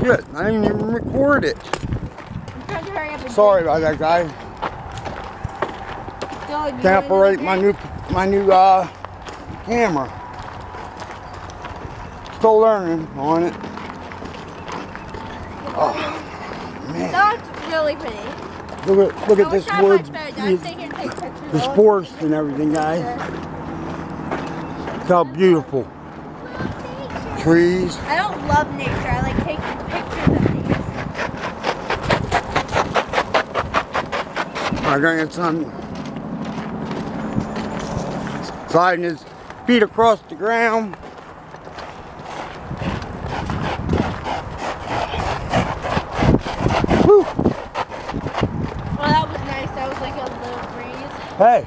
shit, I didn't even record it. I'm trying to hurry up and sorry about that, guys. Can't operate my new camera. Still learning on it. Oh, man. That's really pretty. Look at this wood. The sports and everything, guys. It's how beautiful. Trees. I don't love nature. I like taking pictures of these. My grandson sliding his feet across the ground. Whew. Well, that was nice. That was like a little breeze. Hey,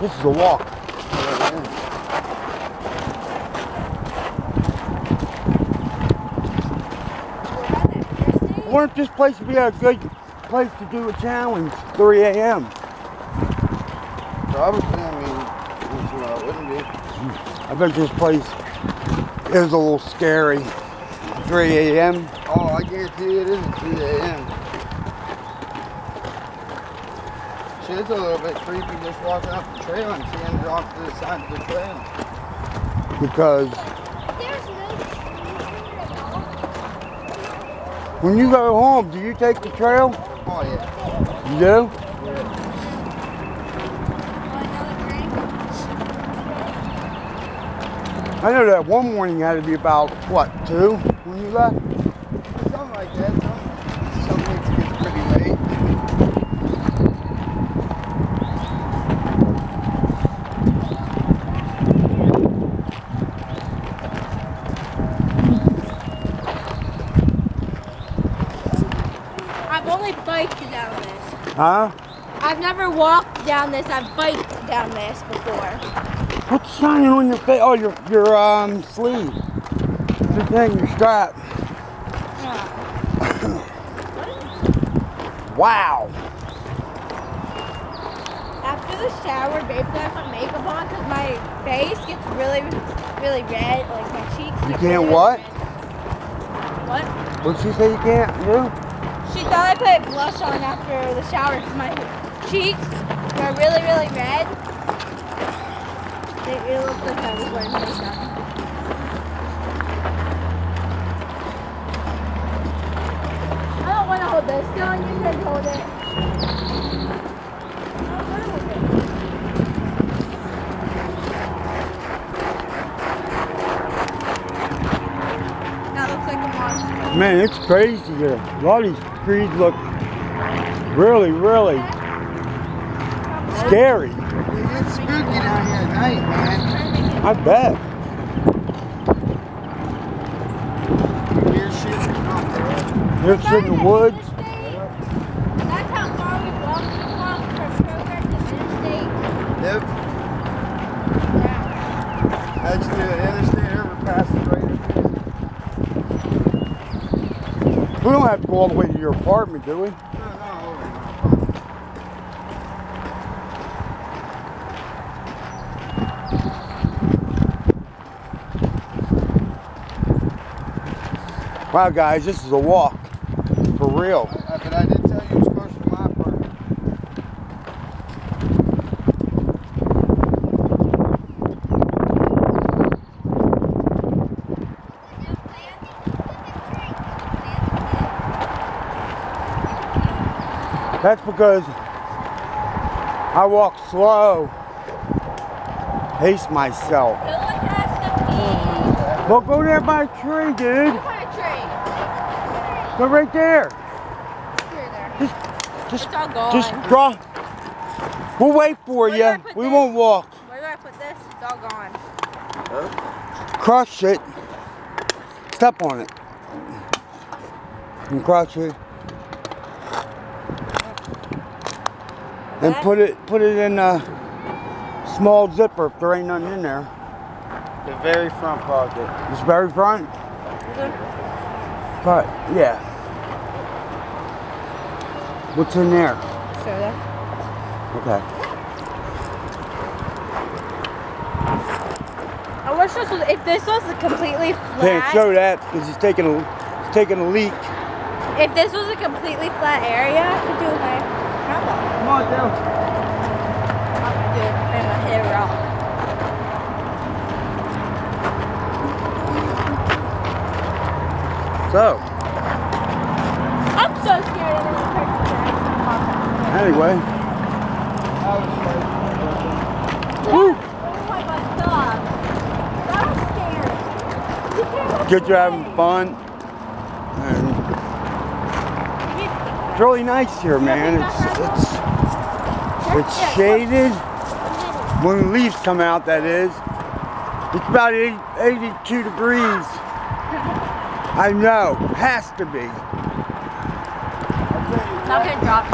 this is a walk. Wouldn't this place be a good place to do a challenge? 3 a.m. Probably. I mean, it wouldn't be. I bet this place is a little scary. 3 a.m. Oh, I guarantee it isn't 3 a.m. Shit, it's a little bit creepy just walking off the trail and seeing it off to the side of the trail. Because when you go home, do you take the trail? Oh, yeah. You do? Yeah. I know that one morning had to be about, what, 2 when you left? Something like that. Some weeks it gets pretty late. Huh? I've never walked down this. I've biked down this before. What's shining on your face? Oh, your sleeve. The thing, your strap. Yeah. Wow. After the shower, babe, I put makeup on because my face gets really, really red. Like my cheeks. You can't really what? Red. What? What'd she say you can't do? She thought I put blush on after the shower because my cheeks were really, really red. It looked like I was wearing makeup. I don't want to hold this. No, you can hold it. I don't want to hold it. That looks like a monster. Man, it's crazy here. A lot of these trees look really, really scary. It's spooky down here at night, man. I bet. Here's shit in the woods. That's how far we've walked. We've walked from Kroger to interstate. Yep. Yeah. That's the interstate overpasses right here. We don't have to go all the way to your apartment, do we? No, no. Wow, guys, this is a walk. For real. But I did tell you it was close to my apartment. That's because I walk slow, pace myself. No one has to pee. Well, go there by a tree, dude. What kind of tree? Go right there. Here, there. Just, it's all gone. Just draw. We'll wait for you. We won't walk. Where do I put this? It's all gone. Huh? Crush it. Step on it. And crush it. And put it in a small zipper if there ain't nothing in there. The very front pocket. This very front? Mm-hmm. But yeah. What's in there? Soda. Okay. I wish this was, if this was completely flat. Can't show that because it's taking a taking a leak. If this was a completely flat area, I could do my problem. Come on down. I could do it and my hair rock. So. I'm so scared of this person. Anyway. Woo! I'm scared. Good you're having fun. And it's really nice here, man. It's shaded. When the leaves come out, that is. It's about 82 degrees. I know, has to be. I'm not gonna drop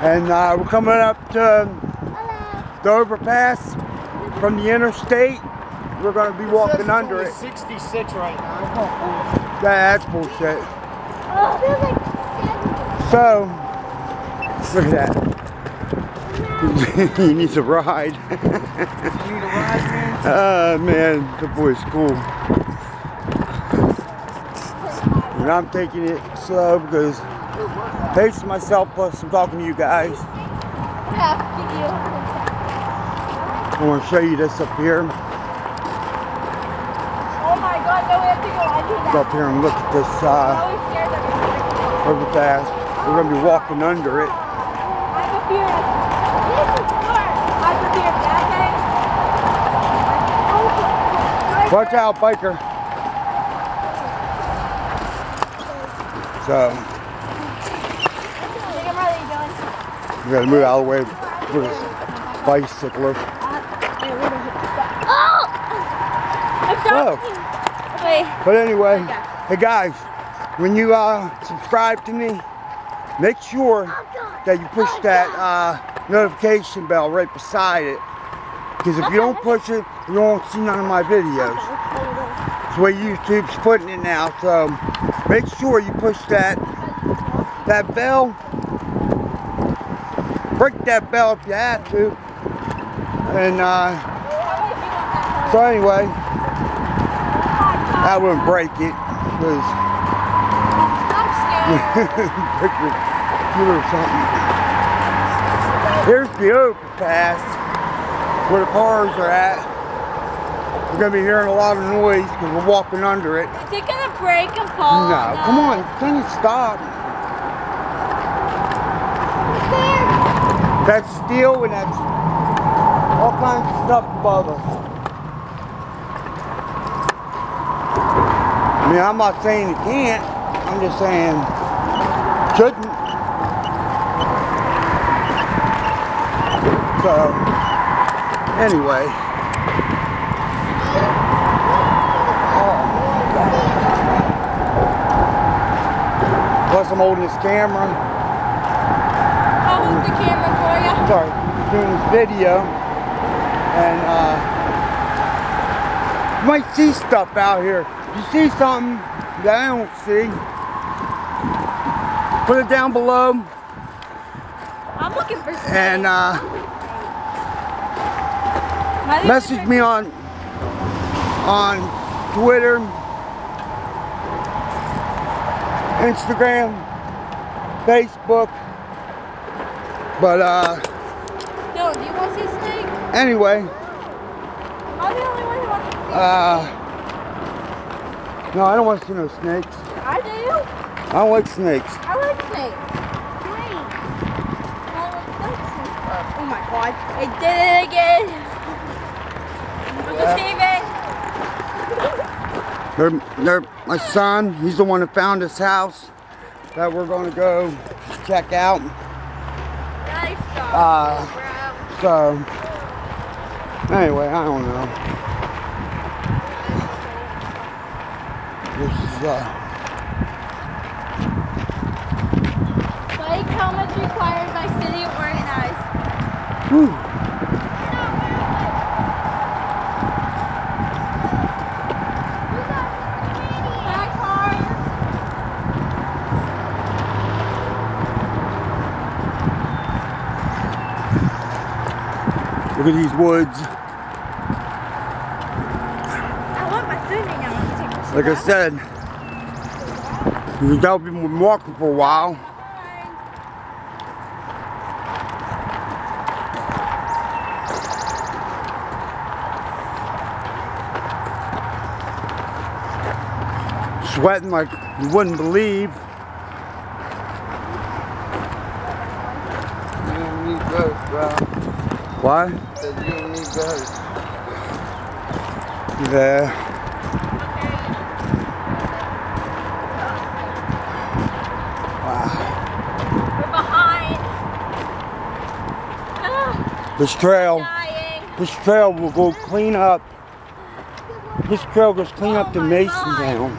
either. And we're coming up to the overpass from the interstate. We're gonna be walking under it. 66 right now. That's bullshit. So, look at that. He needs a ride. You need a ride, man? Man, the boy's cool. And I'm taking it slow because I'm pacing myself, plus I'm talking to you guys. I want to show you this up here. Oh my God, no, we have to go under that. Go up here and look at this overpass. We're going to be walking under it. I'm a fear. Watch out, biker. So, we gotta move out of the way with this bicycler. So, but anyway, hey guys, when you subscribe to me, make sure that you push that notification bell right beside it. Because if you don't push it, you won't see none of my videos. It's the way YouTube's putting it now, so. Make sure you push that bell. Break that bell if you have to. And so anyway, I wouldn't break it because break your computer or something. Here's the overpass where the cars are at. We're gonna be hearing a lot of noise because we're walking under it. Is it gonna break and fall? No, come on, can you stop? That's steel and that's all kinds of stuff above us. I mean, I'm not saying it can't. I'm just saying it shouldn't. So, anyway. Plus, I'm holding this camera. I'll hold the camera for you. I'm sorry, doing this video. And, you might see stuff out here. If you see something that I don't see, put it down below. I'm looking for something. And, message me on Twitter. Instagram, Facebook, but no, do you want to see a snake? Anyway, am I the only one who wants to see a snake? No, I don't want to see no snakes. I do. I don't like snakes. I like snakes. Great. I like snakes. Oh my God! I did it again. My son, he's the one that found this house that we're going to go check out. So, anyway, I don't know. This is, Like helmets required by city organized. Whew. Look at these woods. I want my food right now. Like I said, You gotta be walking for a while. Sweating like you wouldn't believe. You don't need gloves, bro. Why? Because you don't need gloves. Yeah. This trail will go clean up. This trail goes clean up to Masontown,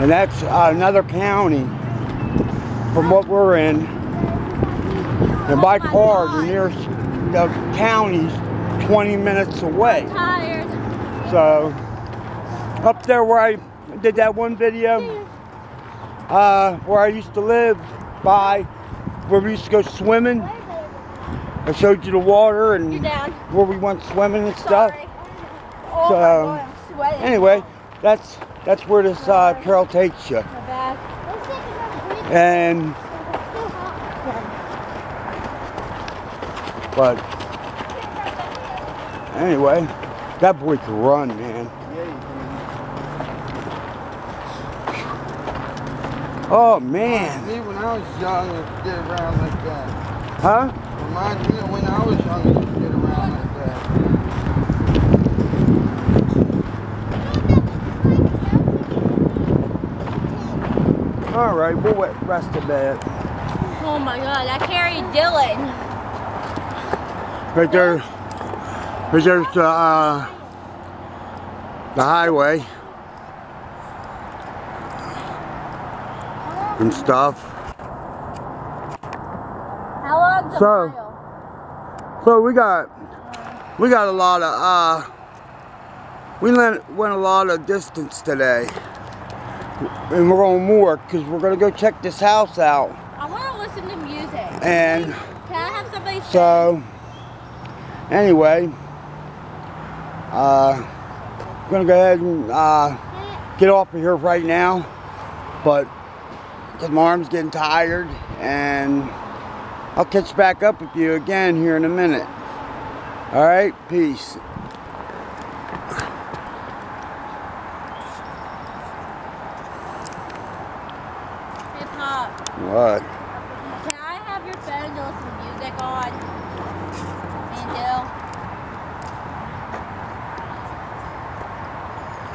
and that's another county from what we're in. And by car, the nearest county's 20 minutes away. So up there where I did that one video, where I used to live, by where we used to go swimming. I showed you the water and where we went swimming and stuff. Oh, so, God, anyway, that's where this trail takes you. And but anyway, that boy can run, man. Oh man. Me when I was young, I'd get around like that. Huh? Reminds me of when I was young, I used to get around like that. Alright, we'll rest a bit. Oh my God, I carried Dylan. Right there's the highway and stuff. So we got a lot of we went a lot of distance today, and we're going more because we're gonna go check this house out. I want to listen to music. And can I have somebody? So anyway, I'm gonna go ahead and get off of here right now, but because my arm's getting tired, and I'll catch back up with you again here in a minute. All right, peace. Hey, Pop. What? Can I have your phone to listen to music on?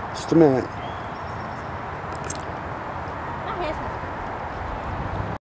Me too. Just a minute.